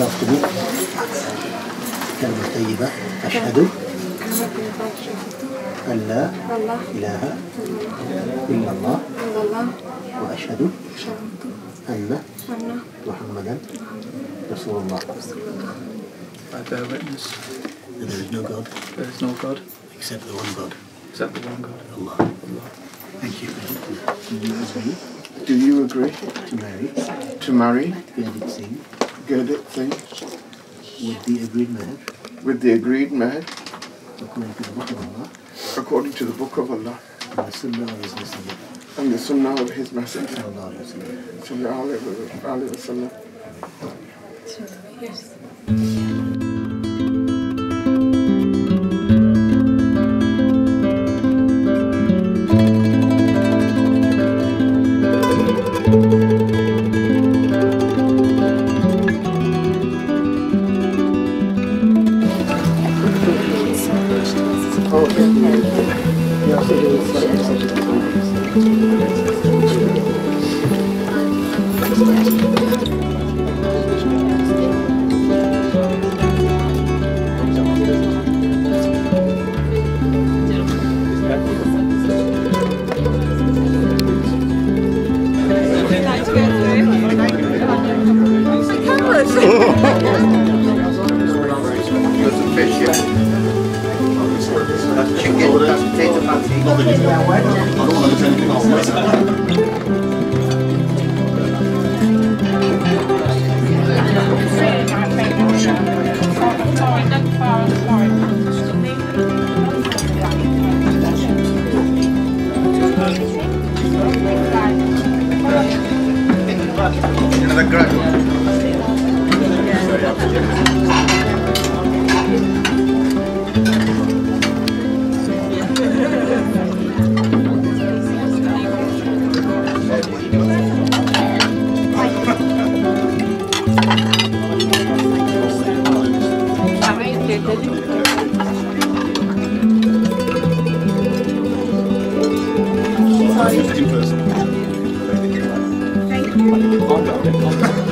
after me. كلمة طيبة. أشهد أن لا إله إلا الله وأشهد أن محمدا رسول الله. I bear witness that there is no God. There is no God except the one God. Except the one God. Allah. Allah. Thank you. Do you agree to marry? To marry? Gurditt Singh. Gurditt Singh. With the agreed marriage. With the agreed marriage. According to the Book of Allah. According to the Book of Allah. And the Sunnah of His Messenger. And the Sunnah of His Messenger. Sallallahu Alaihi Wasallam. Yes. In person. Thank you.